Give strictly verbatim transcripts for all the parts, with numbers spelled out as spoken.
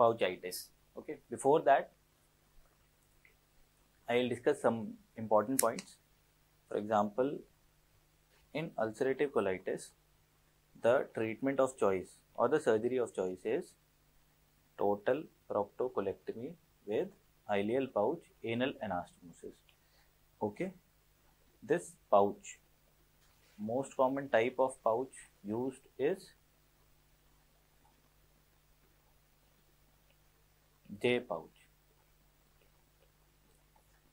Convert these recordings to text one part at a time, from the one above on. pouchitis. Okay, before that, I will discuss some important points. For example, in ulcerative colitis, the treatment of choice or the surgery of choice is total proctocolectomy with ileal pouch anal anastomosis. Okay, this pouch, most common type of pouch used is J pouch.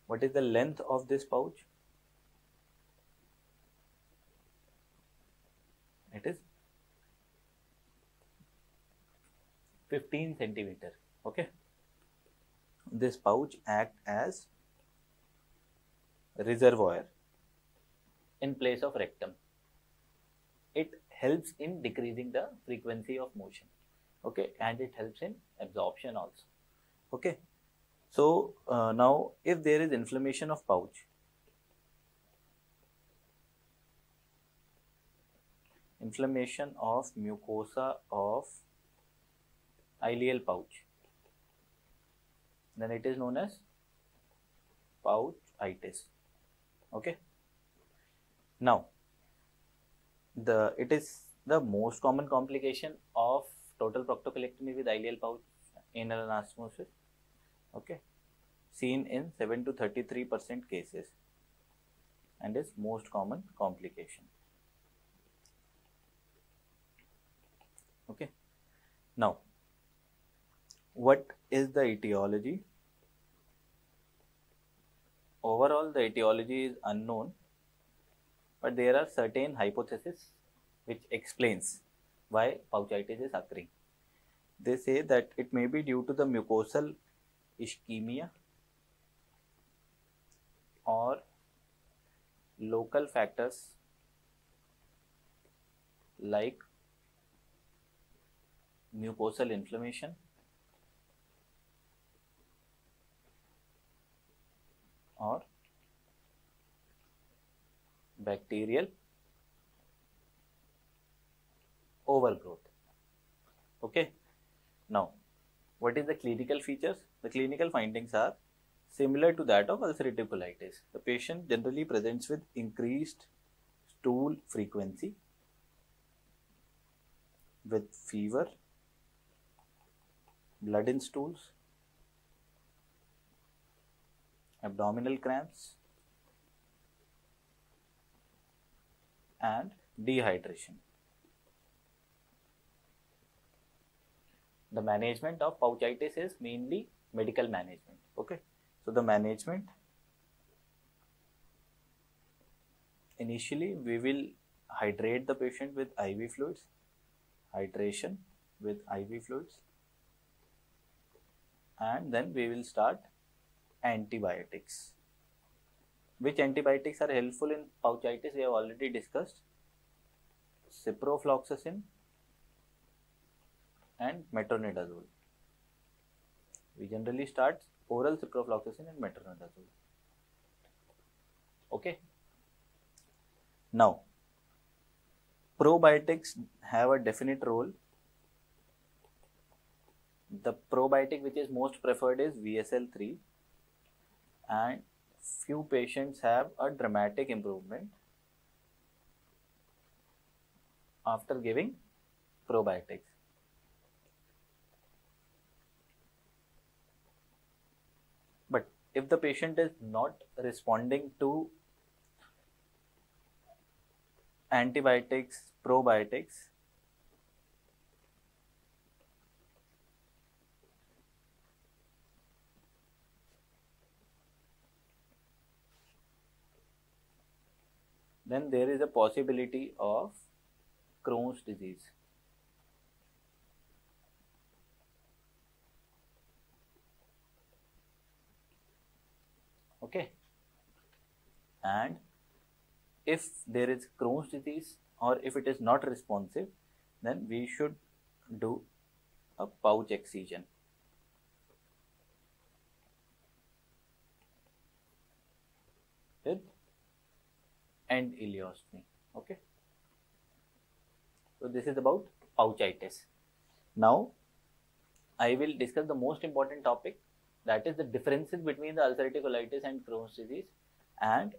What is the length of this pouch? It is fifteen centimeter. Okay, this pouch acts as reservoir in place of rectum. It helps in decreasing the frequency of motion, okay, and it helps in absorption also. Okay, so uh, now if there is inflammation of pouch, inflammation of mucosa of ileal pouch, then it is known as pouchitis. Okay, now the it is the most common complication of total proctocolectomy with ileal pouch anal anastomosis. Okay, seen in seven to thirty-three percent cases, and is most common complication. Okay, now what is the etiology? Overall, the etiology is unknown, but there are certain hypotheses which explains why pouchitis is occurring. They say that it may be due to the mucosal ischemia or local factors like mucosal inflammation, or bacterial overgrowth. Okay. Now, what is the clinical features? The clinical findings are similar to that of ulcerative colitis. The patient generally presents with increased stool frequency, with fever, blood in stools, abdominal cramps, and dehydration. The management of pouchitis is mainly medical management. Okay, so the management, initially we will hydrate the patient with I V fluids, hydration with I V fluids, and then we will start antibiotics. Which antibiotics are helpful in pouchitis? We have already discussed ciprofloxacin and metronidazole. We generally start oral ciprofloxacin and metronidazole. Okay. Now, probiotics have a definite role. The probiotic which is most preferred is V S L three, and few patients have a dramatic improvement after giving probiotics. But if the patient is not responding to antibiotics, probiotics, then there is a possibility of Crohn's disease. Okay, and if there is Crohn's disease or if it is not responsive, then we should do a pouch excision. With and ileostomy. Okay, so this is about pouchitis. Now, I will discuss the most important topic, that is the differences between the ulcerative colitis and Crohn's disease, and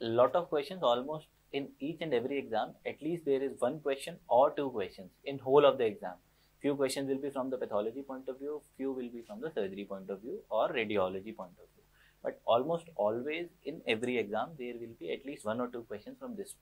lot of questions almost in each and every exam. At least there is one question or two questions in whole of the exam. Few questions will be from the pathology point of view, few will be from the surgery point of view or radiology point of view. But almost always in every exam, there will be at least one or two questions from this